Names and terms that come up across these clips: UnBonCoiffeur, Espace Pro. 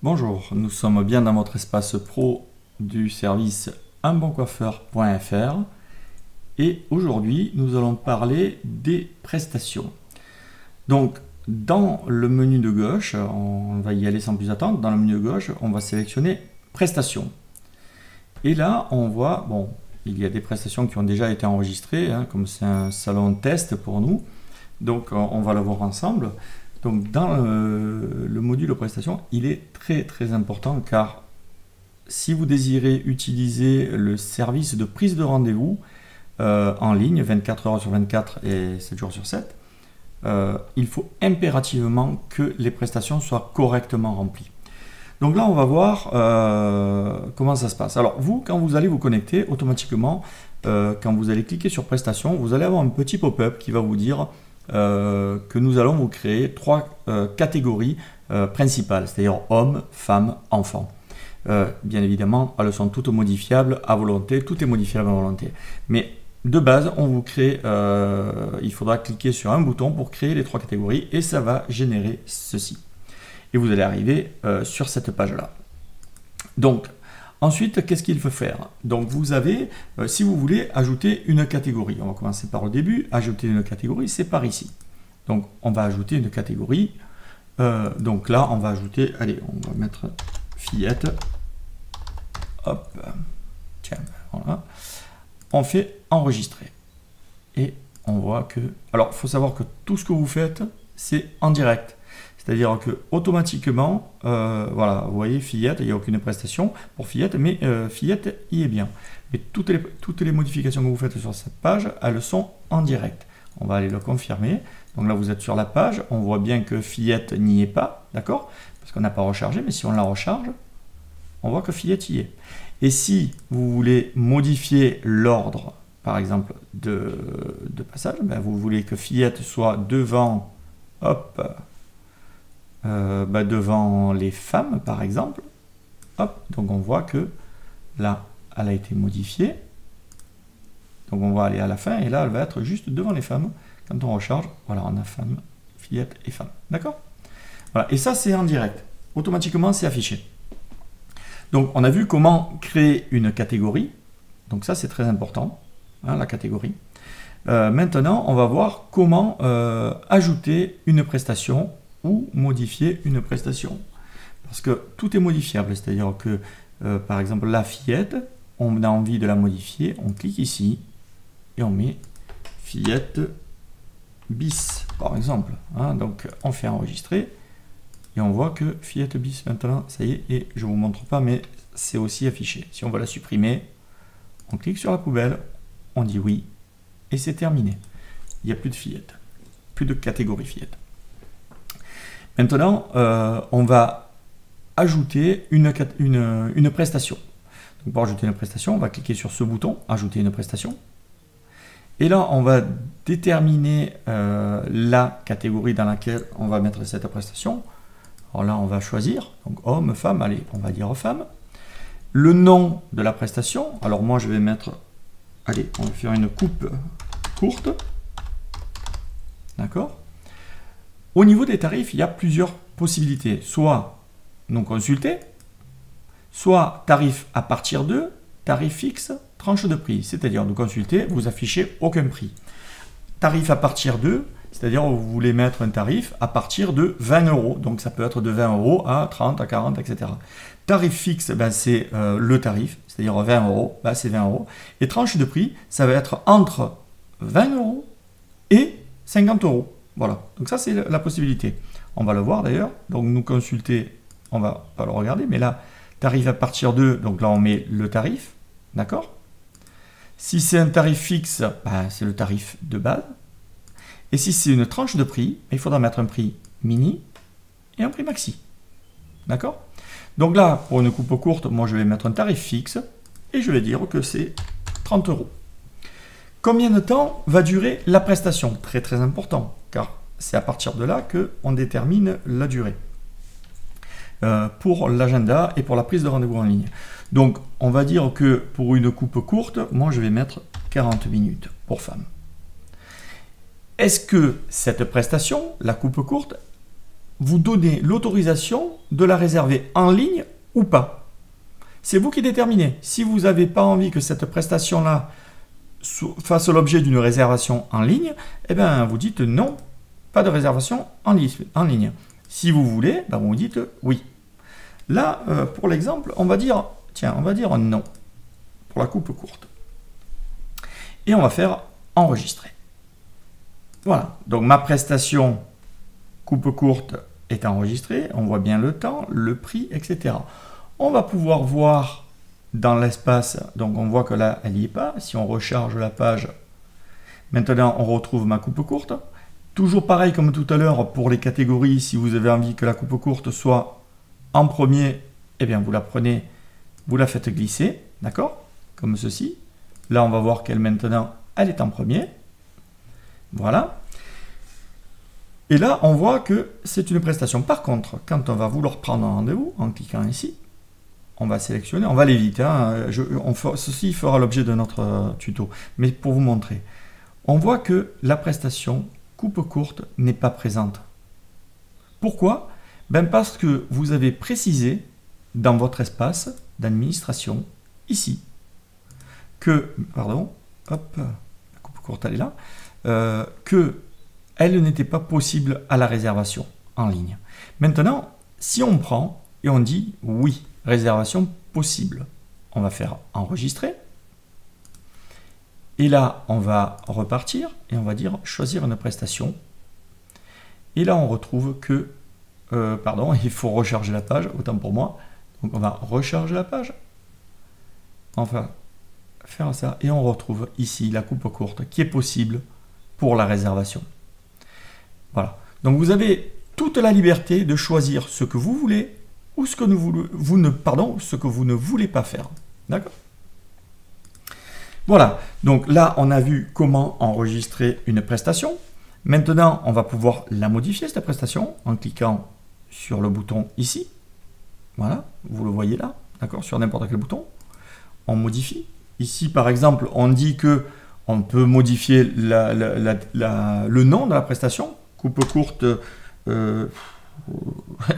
Bonjour, nous sommes bien dans votre espace pro du service UnBonCoiffeur.fr et aujourd'hui nous allons parler des prestations. Donc dans le menu de gauche, on va y aller sans plus attendre, dans le menu de gauche on va sélectionner prestations. Et là on voit, bon, il y a des prestations qui ont déjà été enregistrées, hein, comme c'est un salon test pour nous, donc on va le voir ensemble. Donc dans le module prestations, il est très important car si vous désirez utiliser le service de prise de rendez-vous en ligne 24 h/24 et 7 jours sur 7, il faut impérativement que les prestations soient correctement remplies. Donc là on va voir comment ça se passe. Alors vous, quand vous allez vous connecter, automatiquement quand vous allez cliquer sur prestations, vous allez avoir un petit pop-up qui va vous dire que nous allons vous créer trois catégories principales, c'est-à-dire hommes, femmes, enfants. Bien évidemment, elles sont toutes modifiables à volonté, tout est modifiable à volonté. Mais de base, on vous crée, il faudra cliquer sur un bouton pour créer les trois catégories et ça va générer ceci. Et vous allez arriver sur cette page-là. Donc, ensuite, qu'est-ce qu'il faut faire? Donc vous avez, si vous voulez, ajouter une catégorie. On va commencer par le début. Ajouter une catégorie, c'est par ici. Donc on va ajouter une catégorie. Donc là, on va ajouter, allez, on va mettre fillette. Hop, tiens, voilà. On fait enregistrer. Et on voit que, alors il faut savoir que tout ce que vous faites, c'est en direct. C'est-à-dire que automatiquement, voilà, vous voyez fillette, il n'y a aucune prestation pour fillette, mais fillette y est bien. Mais toutes les modifications que vous faites sur cette page, elles sont en direct. On va aller le confirmer. Donc là, vous êtes sur la page, on voit bien que fillette n'y est pas, d'accord? Parce qu'on n'a pas rechargé, mais si on la recharge, on voit que fillette y est. Et si vous voulez modifier l'ordre, par exemple, de passage, ben vous voulez que fillette soit devant, hop, bah devant les femmes par exemple, hop, donc on voit que là elle a été modifiée, donc on va aller à la fin et là elle va être juste devant les femmes. Quand on recharge, voilà, on a femme, fillette et femme, d'accord, voilà, et ça c'est en direct, automatiquement c'est affiché. Donc on a vu comment créer une catégorie, donc ça c'est très important, hein, la catégorie. Maintenant on va voir comment ajouter une prestation ou modifier une prestation, parce que tout est modifiable, c'est à dire que par exemple la fillette, on a envie de la modifier, on clique ici et on met fillette bis par exemple, hein, donc on fait enregistrer et on voit que fillette bis maintenant, ça y est, et je vous montre pas mais c'est aussi affiché. Si on va la supprimer, on clique sur la poubelle, on dit oui et c'est terminé, il n'y a plus de fillette, plus de catégorie fillette. Maintenant, on va ajouter une prestation. Donc pour ajouter une prestation, on va cliquer sur ce bouton, ajouter une prestation. Et là, on va déterminer la catégorie dans laquelle on va mettre cette prestation. Alors là, on va choisir, donc homme, femme, allez, on va dire femme. Le nom de la prestation, alors moi je vais mettre, allez, on va faire une coupe courte, d'accord ? Au niveau des tarifs, il y a plusieurs possibilités, soit non consulté, soit tarif à partir de, tarif fixe, tranche de prix, c'est-à-dire non consulté, vous affichez aucun prix. Tarif à partir de, c'est-à-dire vous voulez mettre un tarif à partir de 20 €, donc ça peut être de 20 € à 30, à 40, etc. Tarif fixe, ben c'est le tarif, c'est-à-dire 20 €, ben c'est 20 €. Et tranche de prix, ça va être entre 20 € et 50 €. Voilà, donc ça c'est la possibilité. On va le voir d'ailleurs, donc nous consulter, on va pas le regarder, mais là, tarif à partir de, donc là on met le tarif, d'accord? Si c'est un tarif fixe, ben, c'est le tarif de base. Et si c'est une tranche de prix, il faudra mettre un prix mini et un prix maxi, d'accord? Donc là, pour une coupe courte, moi je vais mettre un tarif fixe et je vais dire que c'est 30 €. Combien de temps va durer la prestation? Très important, car c'est à partir de là qu'on détermine la durée pour l'agenda et pour la prise de rendez-vous en ligne. Donc on va dire que pour une coupe courte, moi je vais mettre 40 minutes pour femme. Est-ce que cette prestation, la coupe courte, vous donner l'autorisation de la réserver en ligne ou pas. C'est vous qui déterminez. Si vous n'avez pas envie que cette prestation-là fasse l'objet d'une réservation en ligne, eh bien, vous dites non, pas de réservation en ligne. Si vous voulez, ben vous dites oui. Là, pour l'exemple, on va dire, tiens, on va dire non pour la coupe courte. Et on va faire enregistrer. Voilà, donc ma prestation coupe courte est enregistrée. On voit bien le temps, le prix, etc. On va pouvoir voir dans l'espace, donc on voit que là, elle n'y est pas. Si on recharge la page, maintenant, on retrouve ma coupe courte. Toujours pareil comme tout à l'heure pour les catégories, si vous avez envie que la coupe courte soit en premier, eh bien vous la prenez, vous la faites glisser, d'accord? Comme ceci. Là, on va voir qu'elle maintenant, elle est en premier. Voilà. Et là, on voit que c'est une prestation. Par contre, quand on va vouloir prendre un rendez-vous, en cliquant ici, on va sélectionner, on va aller vite, hein. Ceci fera l'objet de notre tuto. Mais pour vous montrer, on voit que la prestation coupe courte n'est pas présente. Pourquoi? Ben parce que vous avez précisé dans votre espace d'administration, ici, que, pardon, hop, la coupe courte elle est là, qu'elle n'était pas possible à la réservation en ligne. Maintenant, si on prend et on dit oui, réservation possible, on va faire enregistrer. Et là, on va repartir et on va dire choisir une prestation. Et là, on retrouve que, pardon, il faut recharger la page, autant pour moi. Donc, on va recharger la page. Enfin, faire ça. Et on retrouve ici la coupe courte qui est possible pour la réservation. Voilà. Donc, vous avez toute la liberté de choisir ce que vous voulez ou ce que vous ne voulez pas faire. D'accord ? Voilà, donc là, on a vu comment enregistrer une prestation. Maintenant, on va pouvoir la modifier, cette prestation, en cliquant sur le bouton ici. Voilà, vous le voyez là, d'accord, sur n'importe quel bouton. On modifie. Ici, par exemple, on dit que on peut modifier le nom de la prestation. Coupe courte,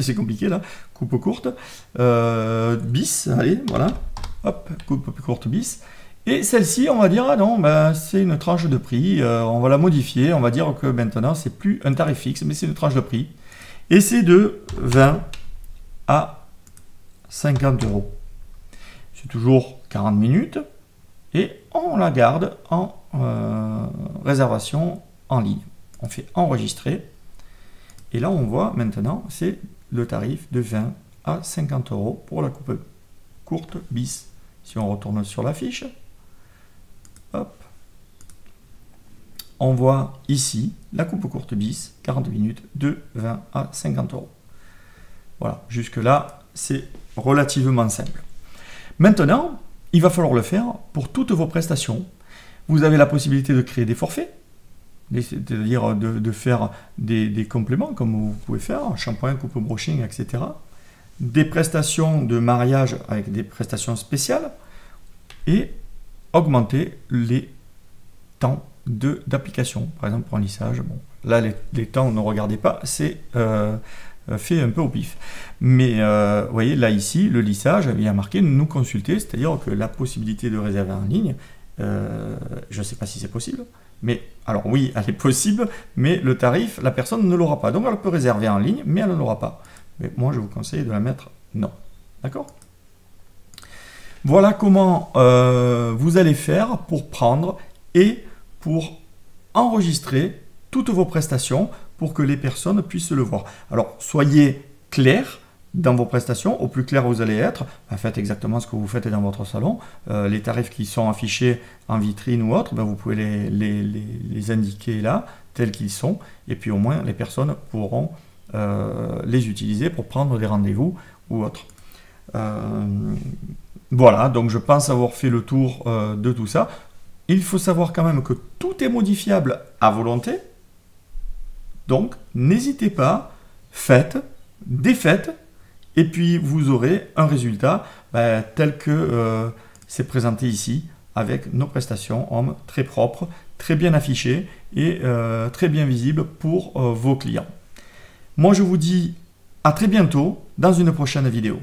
c'est compliqué là, coupe courte, bis, allez, voilà, hop, coupe courte bis. Et celle-ci, on va dire, ah non, ben, c'est une tranche de prix, on va la modifier, on va dire que maintenant, c'est plus un tarif fixe, mais c'est une tranche de prix. Et c'est de 20 à 50 euros. C'est toujours 40 minutes et on la garde en réservation en ligne. On fait enregistrer et là, on voit maintenant, c'est le tarif de 20 à 50 euros pour la coupe courte bis. Si on retourne sur la fiche, hop, on voit ici la coupe courte bis, 40 minutes, de 20 à 50 euros. Voilà, jusque-là, c'est relativement simple. Maintenant, il va falloir le faire pour toutes vos prestations. Vous avez la possibilité de créer des forfaits, c'est-à-dire de faire des compléments, comme vous pouvez faire, shampoing, coupe brushing, etc. Des prestations de mariage avec des prestations spéciales et augmenter les temps d'application. Par exemple, pour un lissage, bon, là, les temps, ne regardez pas, c'est fait un peu au pif. Mais vous voyez, là, ici, le lissage, il y a marqué « Nous consulter », c'est-à-dire que la possibilité de réserver en ligne, je ne sais pas si c'est possible, mais alors oui, elle est possible, mais le tarif, la personne ne l'aura pas. Donc, elle peut réserver en ligne, mais elle ne l'aura pas. Mais moi, je vous conseille de la mettre non. D'accord? Voilà comment vous allez faire pour prendre et pour enregistrer toutes vos prestations pour que les personnes puissent le voir. Alors, soyez clair dans vos prestations. Au plus clair vous allez être, ben, faites exactement ce que vous faites dans votre salon. Les tarifs qui sont affichés en vitrine ou autre, ben, vous pouvez les indiquer là, tels qu'ils sont. Et puis, au moins, les personnes pourront les utiliser pour prendre des rendez-vous ou autre. Voilà, donc je pense avoir fait le tour de tout ça. Il faut savoir quand même que tout est modifiable à volonté. Donc, n'hésitez pas, faites, défaites, et puis vous aurez un résultat tel que c'est présenté ici, avec nos prestations hommes très propres, très bien affichées et très bien visibles pour vos clients. Moi, je vous dis à très bientôt dans une prochaine vidéo.